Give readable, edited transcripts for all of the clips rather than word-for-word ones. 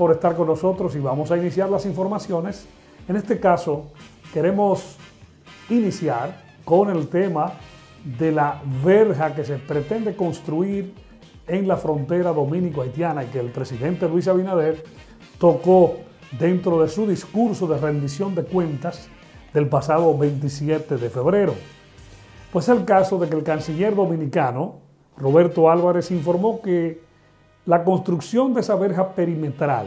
por estar con nosotros y vamos a iniciar las informaciones. En este caso, queremos iniciar con el tema de la verja que se pretende construir en la frontera dominico-haitiana y que el presidente Luis Abinader tocó dentro de su discurso de rendición de cuentas del pasado 27 de febrero. Pues el caso de que el canciller dominicano, Roberto Álvarez, informó que la construcción de esa verja perimetral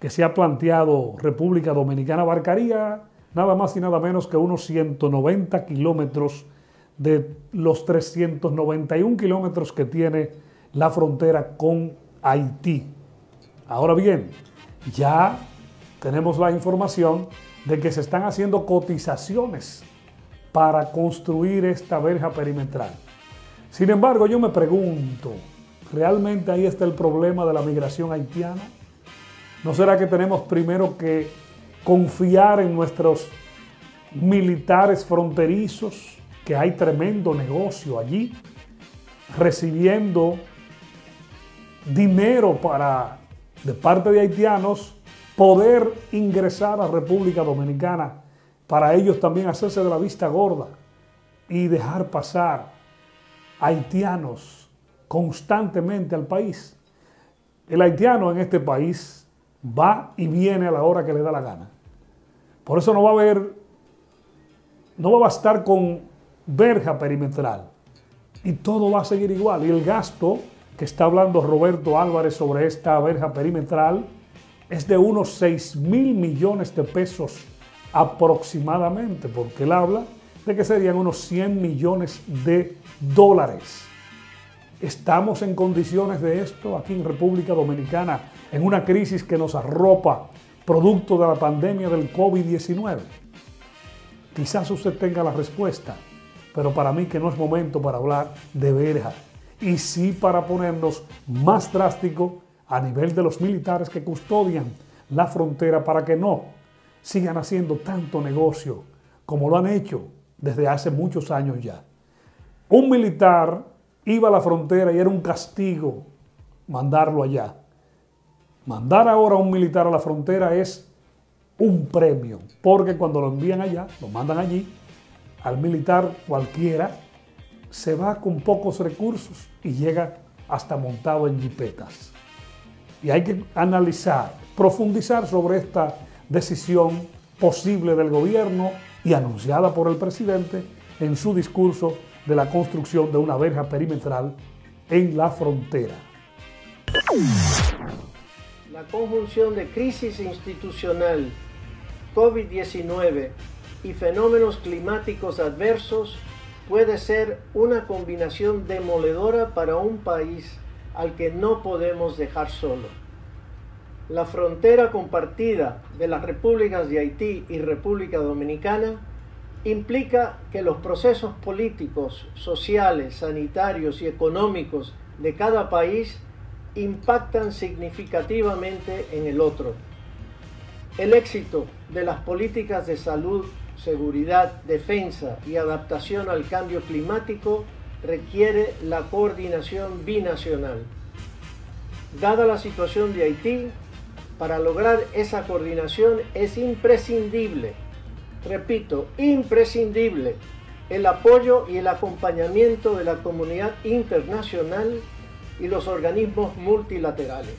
que se ha planteado República Dominicana abarcaría nada más y nada menos que unos 190 kilómetros de los 391 kilómetros que tiene la frontera con Haití. Ahora bien, ya tenemos la información de que se están haciendo cotizaciones para construir esta verja perimetral. Sin embargo, yo me pregunto, ¿realmente ahí está el problema de la migración haitiana? ¿No será que tenemos primero que confiar en nuestros militares fronterizos, que hay tremendo negocio allí, recibiendo dinero de parte de haitianos, poder ingresar a República Dominicana, para ellos también hacerse de la vista gorda y dejar pasar haitianos constantemente al país? El haitiano en este país va y viene a la hora que le da la gana. Por eso no va a bastar con verja perimetral y todo va a seguir igual. Y el gasto que está hablando Roberto Álvarez sobre esta verja perimetral es de unos 6.000 millones de pesos aproximadamente, porque él habla de que serían unos 100 millones de dólares. ¿Estamos en condiciones de esto aquí en República Dominicana, en una crisis que nos arropa producto de la pandemia del COVID-19? Quizás usted tenga la respuesta, pero para mí que no es momento para hablar de verja, y sí para ponernos más drástico a nivel de los militares que custodian la frontera para que no sigan haciendo tanto negocio como lo han hecho desde hace muchos años ya. Un militar iba a la frontera y era un castigo mandarlo allá. Mandar ahora a un militar a la frontera es un premio, porque cuando lo envían allá, lo mandan allí, al militar cualquiera se va con pocos recursos y llega hasta montado en jipetas. Y hay que analizar, profundizar sobre esta decisión posible del gobierno y anunciada por el presidente en su discurso de la construcción de una verja perimetral en la frontera. La conjunción de crisis institucional, COVID-19 y fenómenos climáticos adversos puede ser una combinación demoledora para un país al que no podemos dejar solo. La frontera compartida de las repúblicas de Haití y República Dominicana implica que los procesos políticos, sociales, sanitarios y económicos de cada país impactan significativamente en el otro. El éxito de las políticas de salud, seguridad, defensa y adaptación al cambio climático requiere la coordinación binacional. Dada la situación de Haití, para lograr esa coordinación es imprescindible, repito, imprescindible, el apoyo y el acompañamiento de la comunidad internacional y los organismos multilaterales.